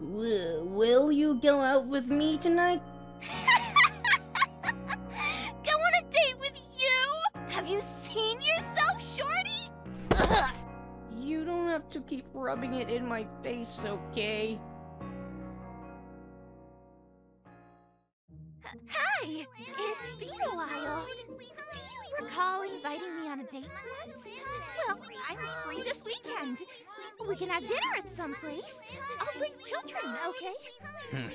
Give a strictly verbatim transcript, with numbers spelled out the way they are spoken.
W will you go out with me tonight? Go on a date with you? Have you seen yourself, Shorty? Ugh. You don't have to keep rubbing it in my face, okay? H Hi! It's been a while. Do you recall inviting me on a date once? Well, I'm free this weekend. We can have dinner at some place. I'll bring children, okay?